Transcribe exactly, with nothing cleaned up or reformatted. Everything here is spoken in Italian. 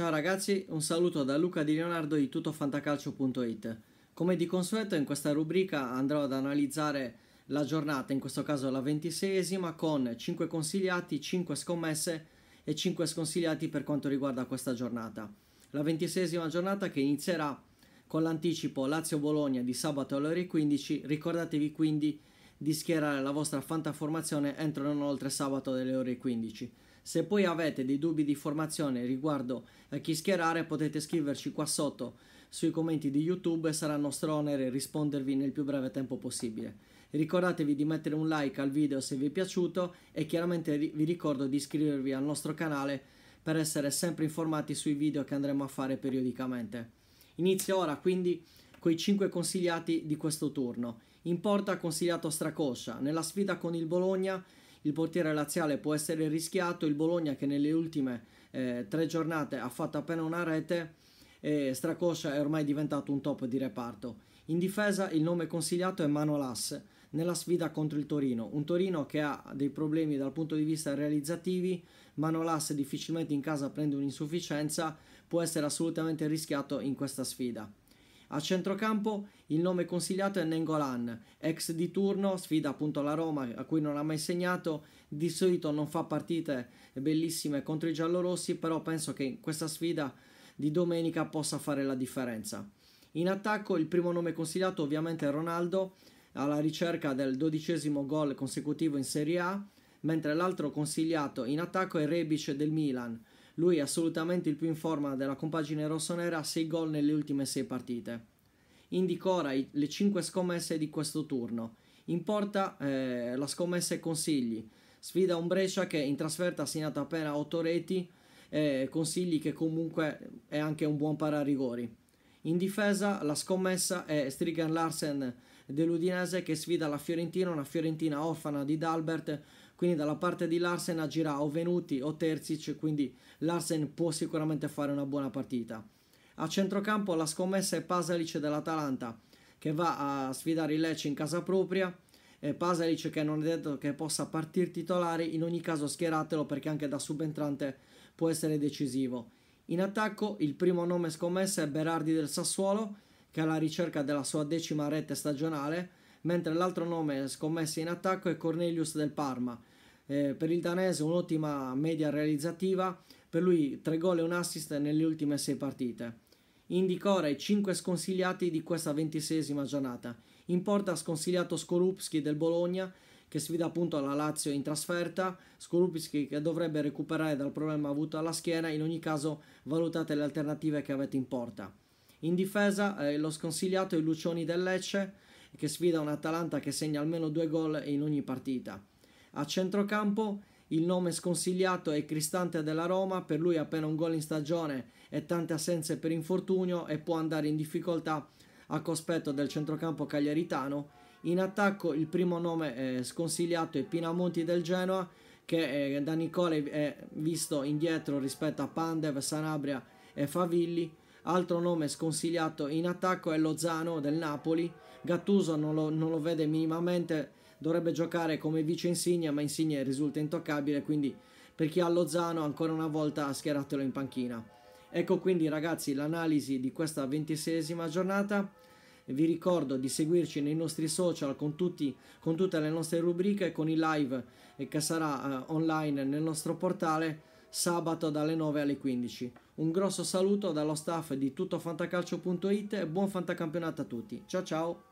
Ciao ragazzi, un saluto da Luca Di Leonardo di tutto fantacalcio punto it. Come di consueto in questa rubrica andrò ad analizzare la giornata, in questo caso la ventiseiesima, con cinque consigliati, cinque scommesse e cinque sconsigliati per quanto riguarda questa giornata. La ventiseiesima giornata che inizierà con l'anticipo Lazio-Bologna di sabato alle ore quindici. Ricordatevi quindi di schierare la vostra fantaformazione entro non oltre sabato alle ore quindici. Se poi avete dei dubbi di formazione riguardo a chi schierare, potete scriverci qua sotto sui commenti di YouTube, sarà nostro onere rispondervi nel più breve tempo possibile. Ricordatevi di mettere un like al video se vi è piaciuto e chiaramente vi ricordo di iscrivervi al nostro canale per essere sempre informati sui video che andremo a fare periodicamente. Inizio ora quindi con i cinque consigliati di questo turno. In porta ha consigliato Strakosha. Nella sfida con il Bologna il portiere laziale può essere rischiato, il Bologna che nelle ultime eh, tre giornate ha fatto appena una rete, e Strakosha è ormai diventato un top di reparto. In difesa il nome consigliato è Manolas nella sfida contro il Torino, un Torino che ha dei problemi dal punto di vista realizzativi. Manolas difficilmente in casa prende un'insufficienza, può essere assolutamente rischiato in questa sfida. A centrocampo il nome consigliato è Nengolan, ex di turno, sfida appunto la Roma a cui non ha mai segnato, di solito non fa partite bellissime contro i giallorossi, però penso che in questa sfida di domenica possa fare la differenza. In attacco il primo nome consigliato ovviamente è Ronaldo, alla ricerca del dodicesimo gol consecutivo in Serie A, mentre l'altro consigliato in attacco è Rebić del Milan. Lui è assolutamente il più in forma della compagine rossonera, sei gol nelle ultime sei partite. Indico ora le cinque scommesse di questo turno. In porta eh, la scommessa è Consigli, sfida un Brescia che in trasferta ha segnato appena otto reti, eh, Consigli che comunque è anche un buon pararigori. In difesa la scommessa è Strieger Larsen dell'Udinese che sfida la Fiorentina, una Fiorentina orfana di Dalbert, quindi dalla parte di Larsen agirà o Venuti o Terzic, quindi Larsen può sicuramente fare una buona partita. A centrocampo la scommessa è Pasalic dell'Atalanta che va a sfidare il Lecce in casa propria, e Pasalic che non è detto che possa partire titolare, in ogni caso schieratelo perché anche da subentrante può essere decisivo. In attacco il primo nome scommessa è Berardi del Sassuolo che è alla ricerca della sua decima rete stagionale, mentre l'altro nome scommessa in attacco è Cornelius del Parma. Eh, per il danese un'ottima media realizzativa, per lui tre gol e un assist nelle ultime sei partite. Indico ora i cinque sconsigliati di questa ventiseiesima giornata. In porta ha sconsigliato Skorupski del Bologna che sfida appunto la Lazio in trasferta, Skorupski che dovrebbe recuperare dal problema avuto alla schiena, in ogni caso valutate le alternative che avete in porta. In difesa eh, lo sconsigliato è Lucioni del Lecce che sfida un'Atalanta che segna almeno due gol in ogni partita. A centrocampo il nome sconsigliato è Cristante della Roma, per lui appena un gol in stagione e tante assenze per infortunio e può andare in difficoltà a cospetto del centrocampo cagliaritano. In attacco il primo nome eh, sconsigliato è Pinamonti del Genoa che eh, da Nicole è visto indietro rispetto a Pandev, Sanabria e Favilli. Altro nome sconsigliato in attacco è Lozano del Napoli, Gattuso non lo, non lo vede minimamente, dovrebbe giocare come vice Insigne ma Insigne risulta intoccabile, quindi per chi ha Lozano ancora una volta schieratelo in panchina. Ecco quindi ragazzi l'analisi di questa ventiseiesima giornata, vi ricordo di seguirci nei nostri social con, tutti, con tutte le nostre rubriche, con il live che sarà eh, online nel nostro portale sabato dalle nove alle quindici. Un grosso saluto dallo staff di tutto fantacalcio punto it e buon fantacampionato a tutti. Ciao ciao!